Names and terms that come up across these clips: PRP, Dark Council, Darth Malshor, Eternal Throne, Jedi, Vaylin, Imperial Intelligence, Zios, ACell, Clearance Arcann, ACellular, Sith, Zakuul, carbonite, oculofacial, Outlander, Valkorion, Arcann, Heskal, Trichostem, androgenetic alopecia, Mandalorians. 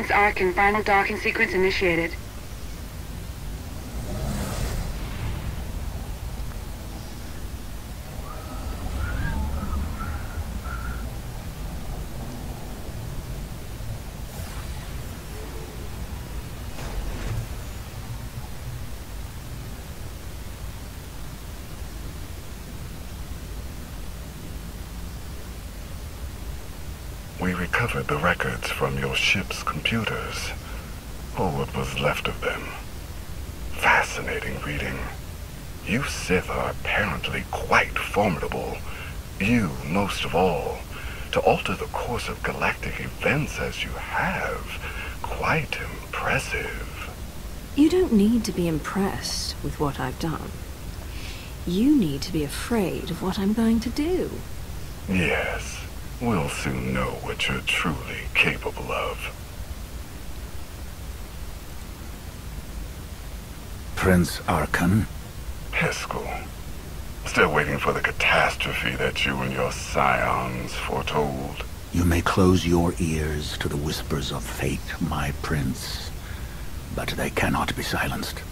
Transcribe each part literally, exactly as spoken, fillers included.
Clearance Arcann, final docking sequence initiated. We recovered the records from your ship's computers, or what was left of them. Fascinating reading. You Sith are apparently quite formidable, you most of all. To alter the course of galactic events as you have, quite impressive. You don't need to be impressed with what I've done. You need to be afraid of what I'm going to do. Yes. We'll soon know what you're truly capable of. Prince Arcann? Heskal. Still waiting for the catastrophe that you and your scions foretold. You may close your ears to the whispers of fate, my prince, but they cannot be silenced.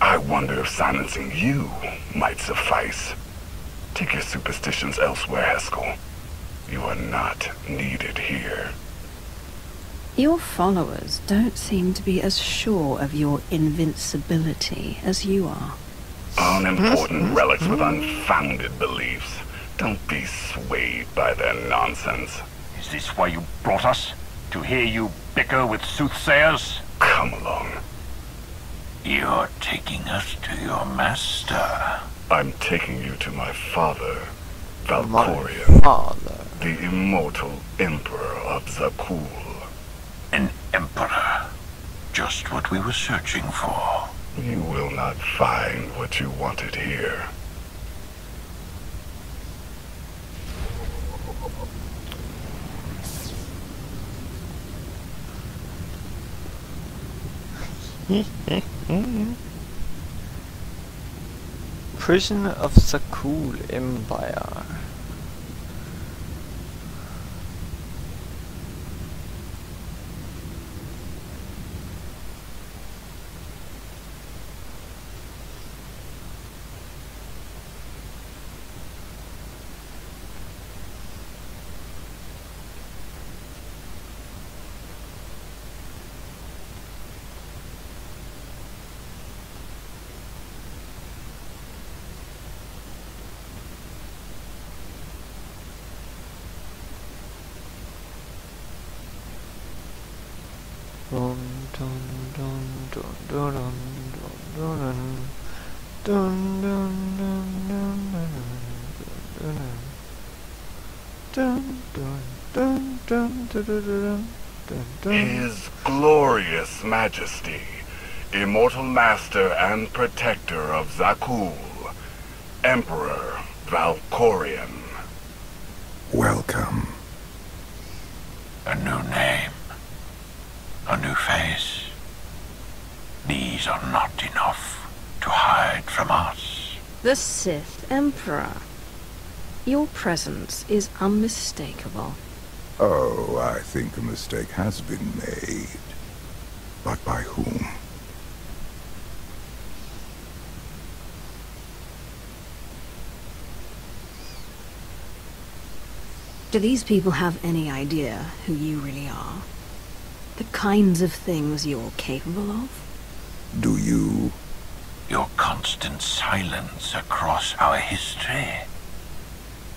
I wonder if silencing you might suffice. Take your superstitions elsewhere, Heskal. You are not needed here. Your followers don't seem to be as sure of your invincibility as you are. Unimportant relics with unfounded beliefs. Don't be swayed by their nonsense. Is this why you brought us? To hear you bicker with soothsayers? Come along. You're taking us to your master. I'm taking you to my father, Valkorion. Father. The immortal Emperor of Zakuul. An Emperor. Just what we were searching for. You will not find what you wanted here. Prison of Zakuul Empire. Dun dun dun dun dun dun dun dun dun dun. His glorious majesty, immortal master and protector of Zakuul, Emperor Valkorion. Welcome. A new name. A new face. These are not enough to hide from us. The Sith Emperor. Your presence is unmistakable. Oh, I think a mistake has been made. But by whom? Do these people have any idea who you really are? The kinds of things you're capable of? Do you? Your constant silence across our history.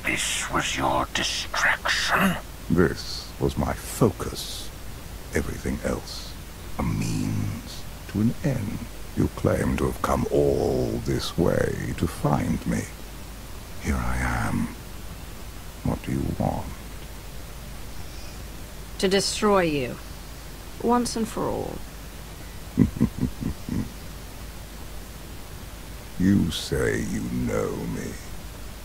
This was your distraction? This was my focus. Everything else, a means to an end. You claim to have come all this way to find me. Here I am. What do you want? To destroy you. Once and for all. You say you know me.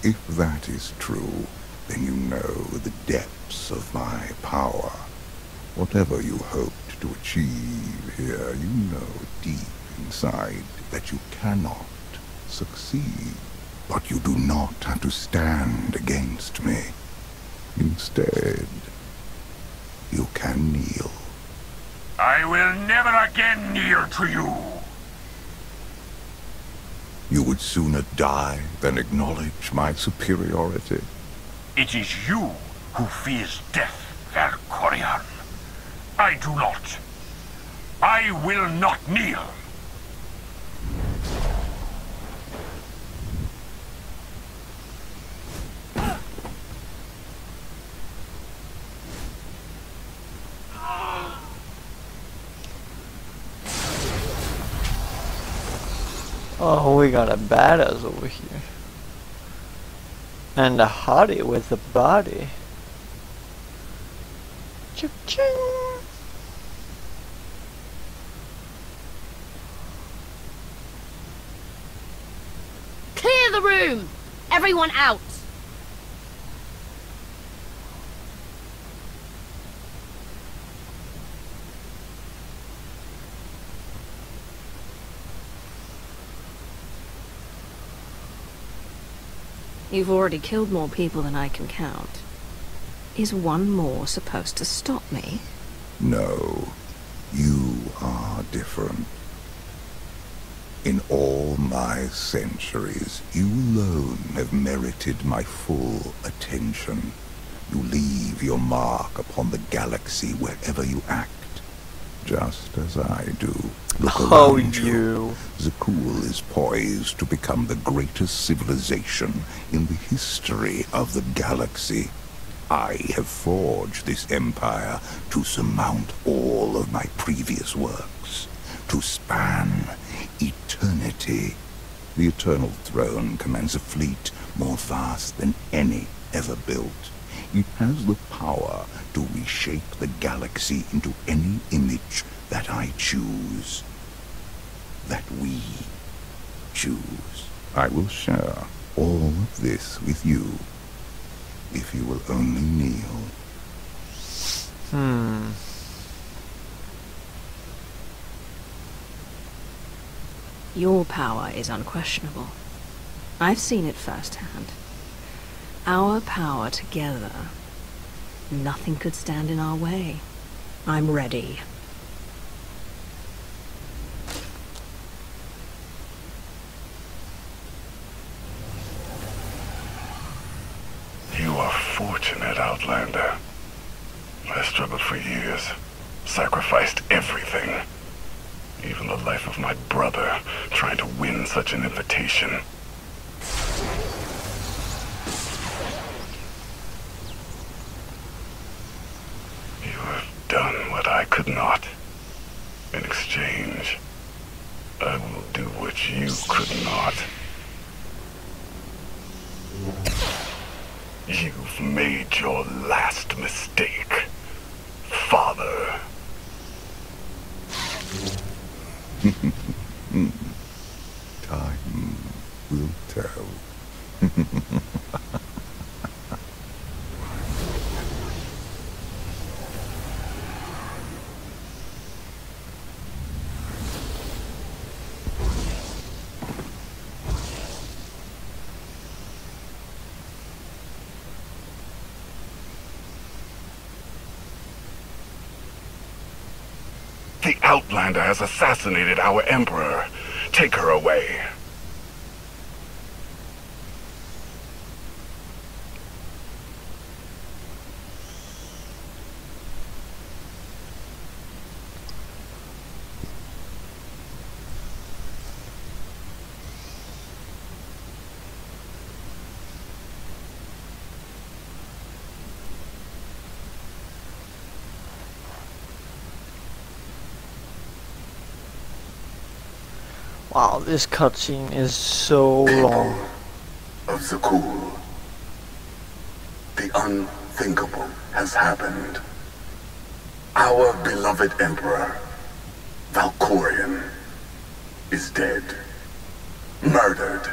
If that is true, then you know the depths of my power. Whatever you hoped to achieve here, you know deep inside that you cannot succeed. But you do not have to stand against me. Instead, you can kneel. I will never again kneel to you. You would sooner die than acknowledge my superiority. It is you who fears death, Valkorion. I do not. I will not kneel. Oh, we got a badass over here. And a hottie with a body. Cha-ching! Clear the room! Everyone out! You've already killed more people than I can count. Is one more supposed to stop me? No. You are different. In all my centuries, you alone have merited my full attention. You leave your mark upon the galaxy wherever you act, just as I do. Look around oh, you. Zakuul is poised to become the greatest civilization in the history of the galaxy. I have forged this empire to surmount all of my previous works, to span eternity. The Eternal Throne commands a fleet more vast than any ever built. It has the power to reshape the galaxy into any image that I choose, that we choose. I will share all of this with you, if you will only kneel. Hmm. Your power is unquestionable. I've seen it firsthand. Our power together. Nothing could stand in our way. I'm ready. Fortunate, Outlander. I struggled for years, sacrificed everything. Even the life of my brother, trying to win such an invitation. You have done what I could not. In exchange, I will do what you could not. You've made your last mistake, Father. Time will tell. The Outlander has assassinated our Emperor. Take her away. Wow, this cutscene is so People long. Of Zakuul, the unthinkable has happened. Our beloved Emperor, Valkorion, is dead. Murdered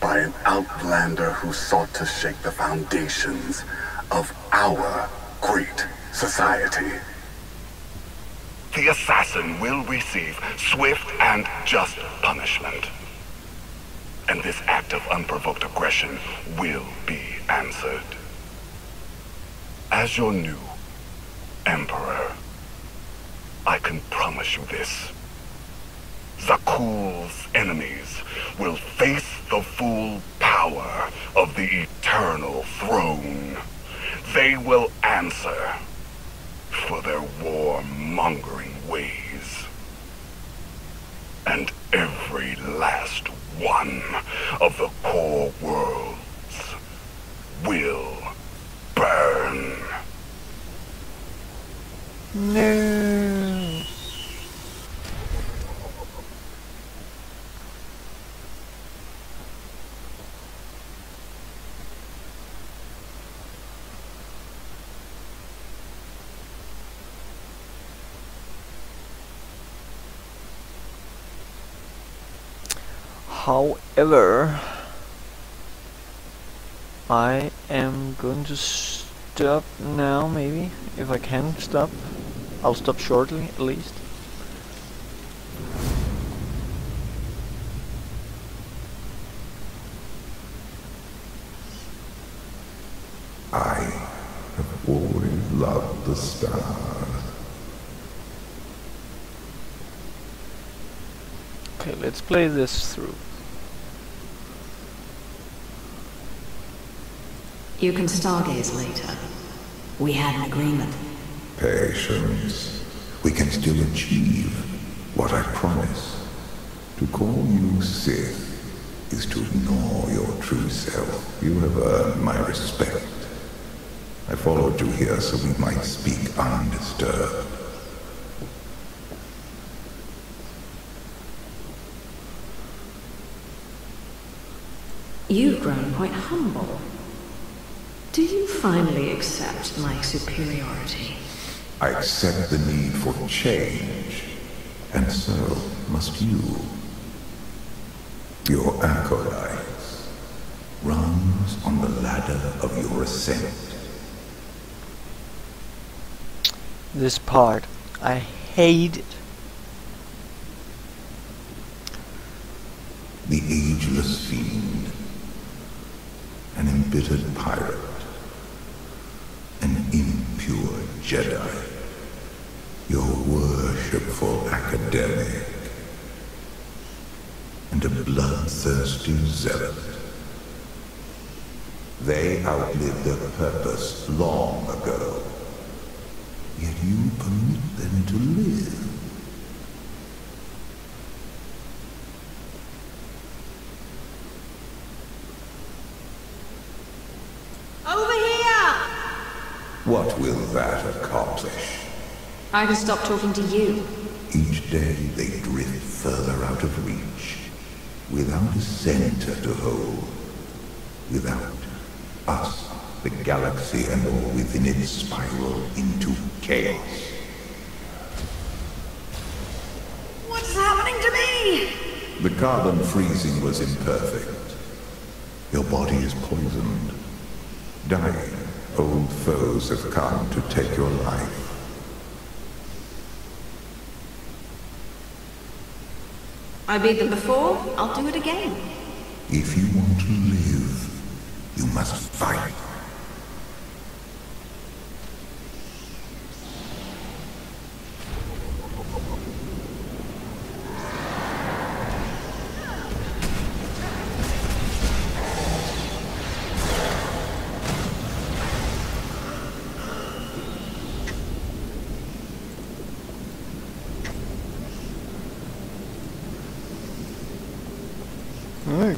by an outlander who sought to shake the foundations of our great society. The assassin will receive swift and just punishment. And this act of unprovoked aggression will be answered. As your new Emperor, I can promise you this. Zakuul's enemies will face the full power of the Eternal Throne. They will answer for their war-mongering ways. And every last one of the core worlds will burn. No. However, I am going to stop now, maybe, if I can stop. I'll stop shortly, at least. I have always loved the stars. Okay, let's play this through. You can stargaze later. We had an agreement. Patience. We can still achieve what I promise. To call you Sith is to ignore your true self. You have earned my respect. I followed you here so we might speak undisturbed. You've grown quite humble. Do you finally accept my superiority? I accept the need for change, and so must you. Your acolytes runs on the ladder of your ascent. This part, I hate it. The ageless fiend, an embittered pirate, an impure Jedi. Your worshipful academic, and a bloodthirsty zealot. They outlived their purpose long ago, yet you permit them to live. Over here! What will that accomplish? I can stop talking to you. Each day they drift further out of reach, without a center to hold, without us, the galaxy and all within it spiral into chaos. What's happening to me? The carbon freezing was imperfect. Your body is poisoned. Dying, old foes have come to take your life. I beat them before, I'll do it again. If you want to live, you must fight.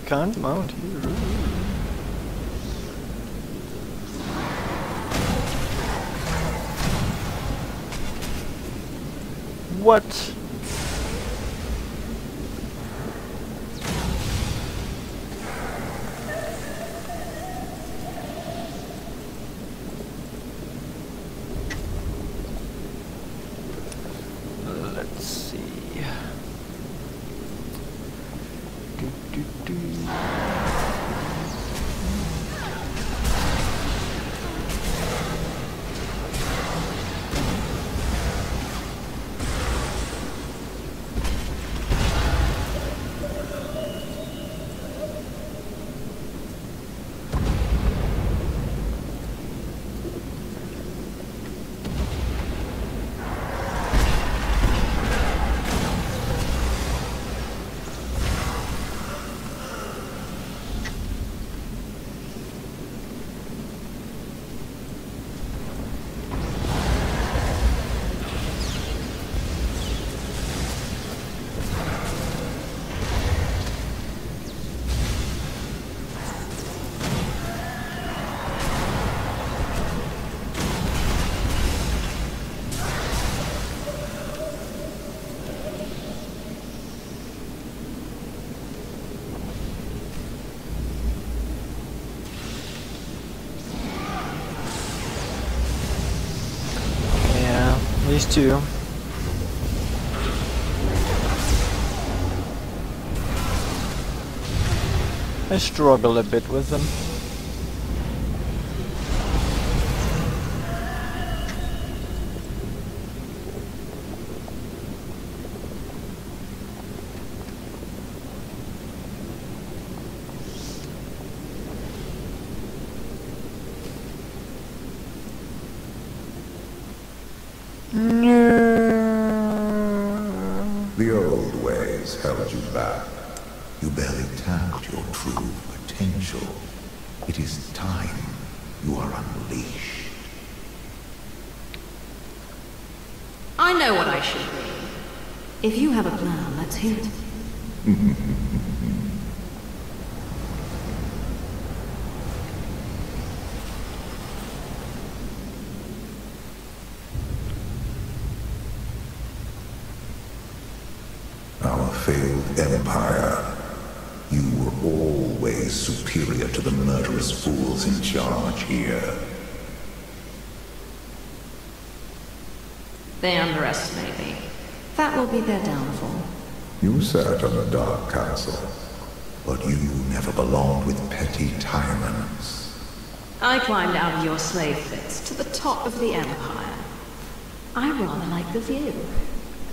Can't mount here. What? Let's see. Do, do, do. these two. I struggle a bit with them. The old ways held you back. You barely tapped your true potential. It is time you are unleashed. I know what I should be. If you have a plan, let's hear it. Failed empire. You were always superior to the murderous fools in charge here. They underestimate me. That will be their downfall. You sat on the Dark Council, but you never belonged with petty tyrants. I climbed out of your slave pits to the top of the empire. I rather like the view.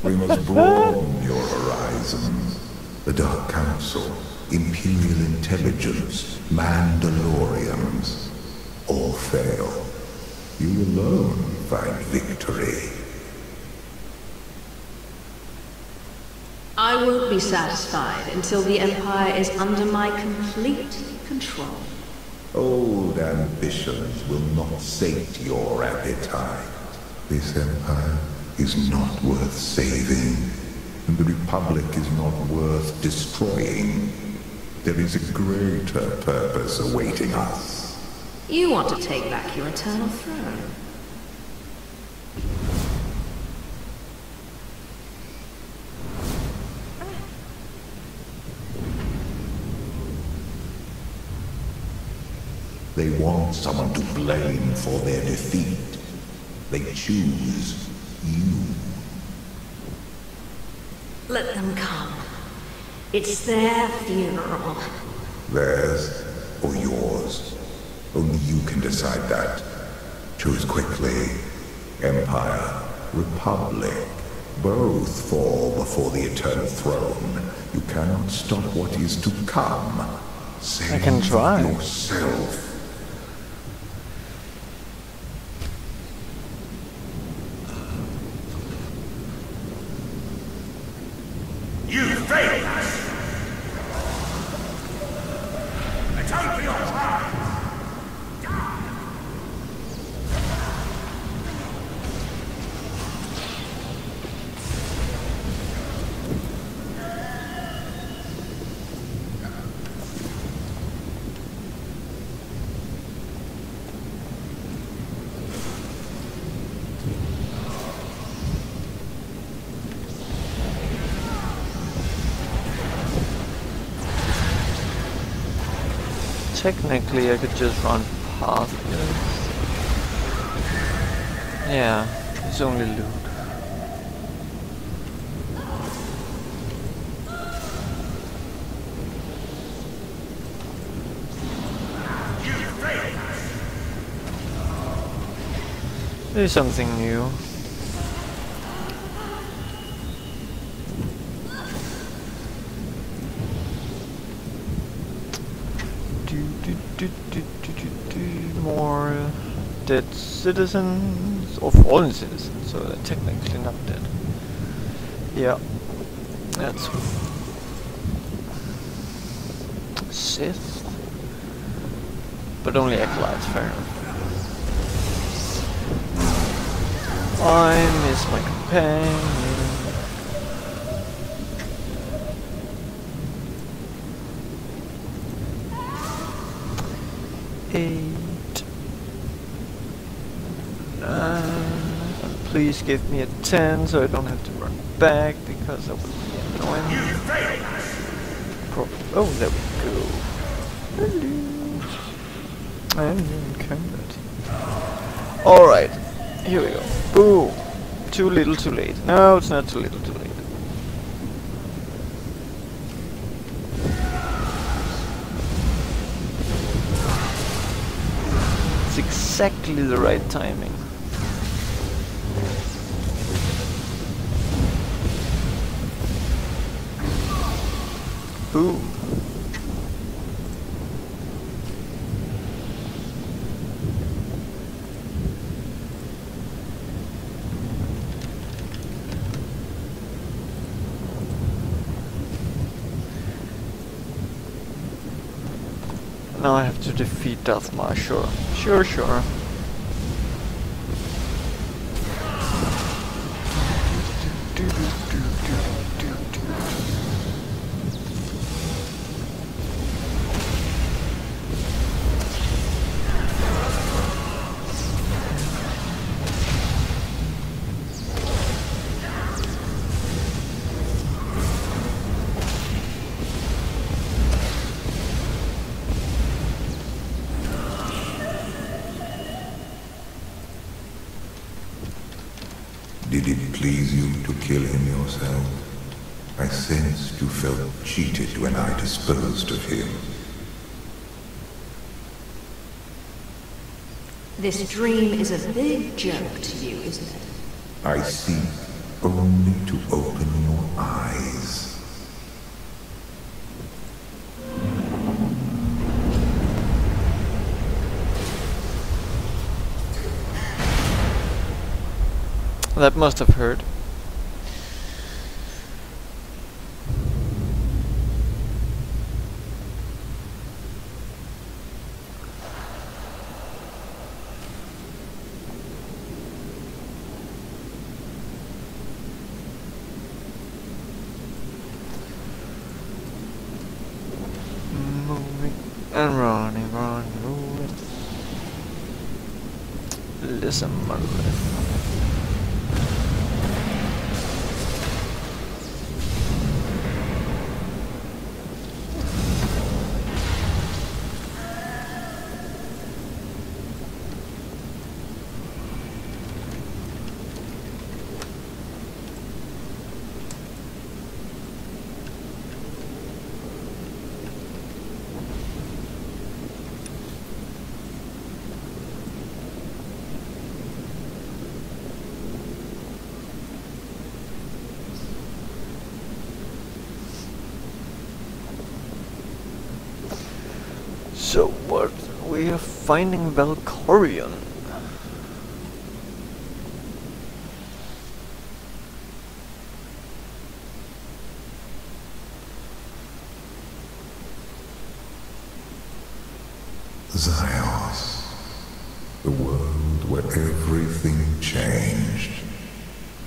We must broaden your horizon. The Dark Council, Imperial Intelligence, Mandalorians, all fail. You alone find victory. I won't be satisfied until the Empire is under my complete control. Old ambitions will not sate your appetite. This Empire is not worth saving, and the Republic is not worth destroying. There is a greater purpose awaiting us. You want to take back your Eternal Throne. They want someone to blame for their defeat. They choose you. Let them come. It's their funeral. Theirs or yours. Only you can decide that. Choose quickly. Empire, Republic, both fall before the Eternal Throne. You cannot stop what is to come. Save I can try. Yourself. You failed us! Atone for your crime! Technically, I could just run past it. Yeah, it's only loot. There's something new. More dead citizens, or fallen citizens, so they're technically not dead. Yeah, that's Sith, but only acolytes, fair enough. I miss my companion. Eight, nine, and please give me a ten so I don't have to run back because I would be annoying. You failed us. Oh, there we go. Hello. I'm in combat. Alright, here we go. Boom. too little too late. No, it's not too little too late. It's exactly the right timing. Boom. Now I have to defeat Darth Malshor. Sure, sure. Did it please you to kill him yourself? I sensed you felt cheated when I disposed of him. This dream is a big joke to you, isn't it? I seek only to open your eyes. That must have hurt. Moving and running, running, moving. Listen, my life. So what? We are finding Valkorion. Zios. The world where everything changed.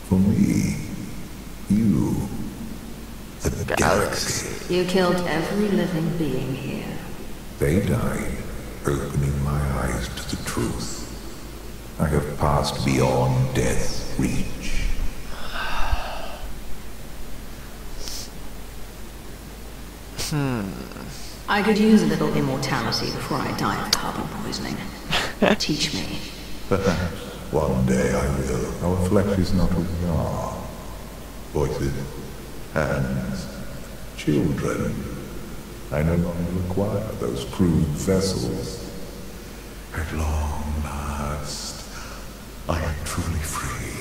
For me. You. The, the galaxy. galaxy. You killed every living being here. They died, opening my eyes to the truth. I have passed beyond death's reach. Hmm. I could use a little immortality before I die of carbon poisoning. Teach me. Perhaps one day I will. Our flesh is not what we are. Voices, hands, children. I no longer require those crude vessels. At long last, I am truly free.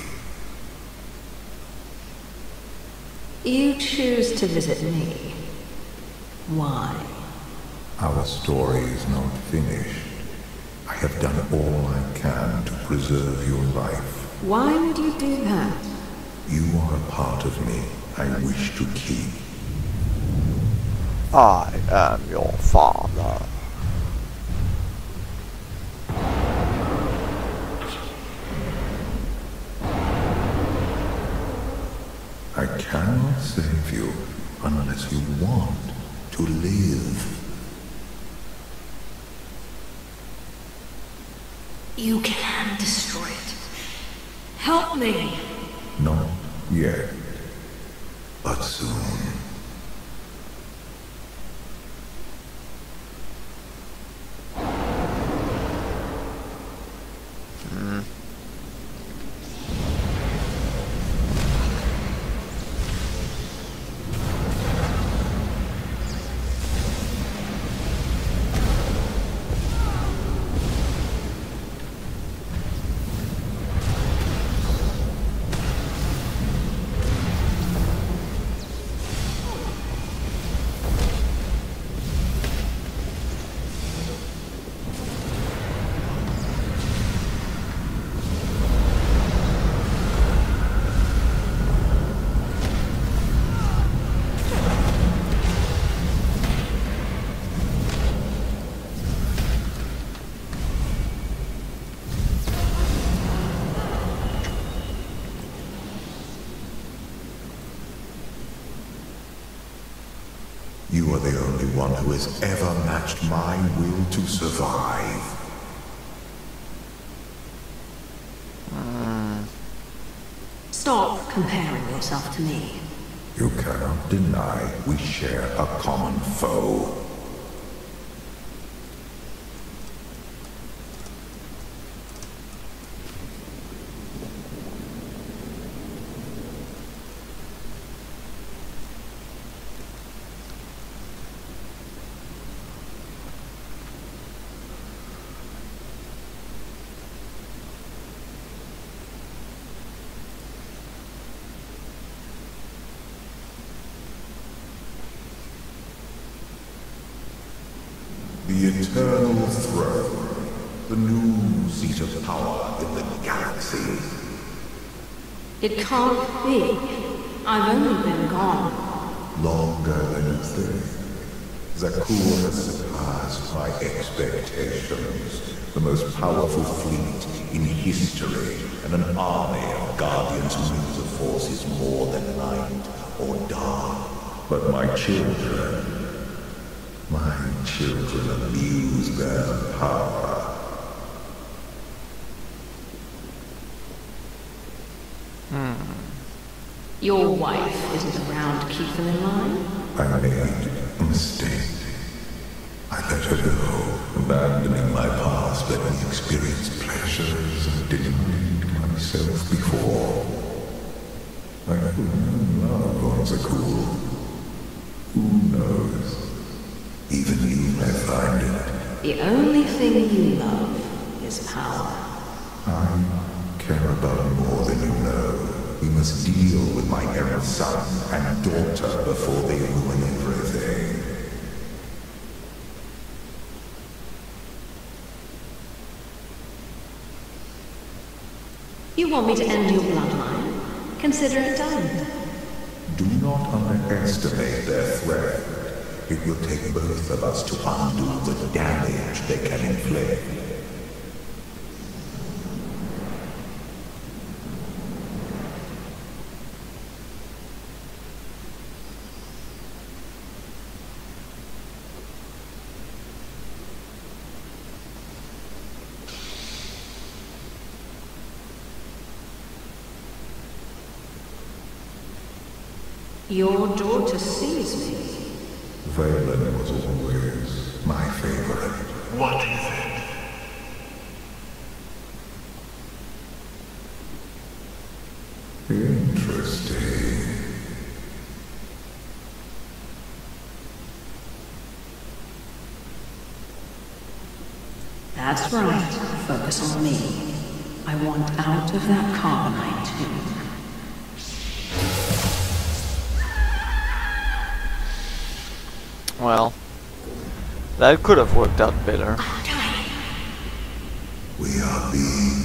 You choose to visit me. Why? Our story is not finished. I have done all I can to preserve your life. Why would you do that? You are a part of me I wish to keep. I am your father. I cannot save you unless you want to live. You can destroy it. Help me. Not yet, but soon. You are the only one who has ever matched my will to survive. Mm. Stop comparing yourself to me. You cannot deny we share a common foe. The Eternal Throne, the new seat of power in the galaxy. It can't be. I've only been gone longer than you think. Zakuul has surpassed my expectations. The most powerful fleet in history, and an army of guardians who use the force is more than light or dark. But my children. My children abuse their power. Hmm. Your wife isn't around to keep them in line? I made a mistake. I let her go, abandoning my past, letting me experience pleasures I didn't need myself before. I couldn't love on Zakuul. Who knows? Even you may find it. The only thing you love is power. I care about more than you know. We must deal with my errant son and daughter before they ruin everything. You want me to end your bloodline? Consider it done. Do not underestimate their threat. It will take both of us to undo the damage they can inflict. Your daughter sees me. Vaylin was always my favorite. What is it? Interesting. That's right. Focus on me. I want out of that carbonite too. Well, that could have worked out better. We are being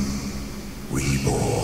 reborn.